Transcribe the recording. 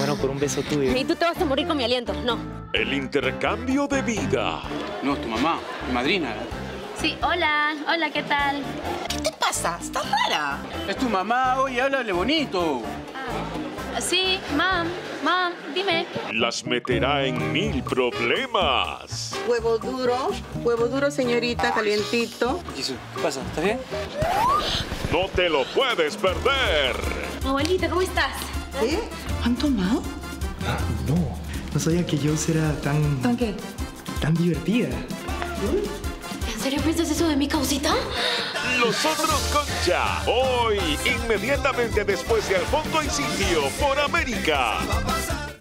muero por un beso tuyo. Y tú te vas a morir con mi aliento, no. El intercambio de vida. No, tu mamá, mi madrina. Sí, hola, hola, ¿qué tal? ¿Qué te pasa? Estás rara. Es tu mamá, oye, háblale bonito. Ah, sí, mam, mam, dime. Las meterá en mil problemas. Huevo duro, señorita, calientito. Jesús, ¿qué pasa? ¿Estás bien? No te lo puedes perder. Abuelita, ¿cómo estás? ¿Eh? ¿Han tomado? Ah, no. No sabía que yo era tan... ¿Tan qué? Tan divertida. ¿En serio piensas eso de mi causita? Los Otros Concha. Hoy, inmediatamente después de Al Fondo hay Sitio por América.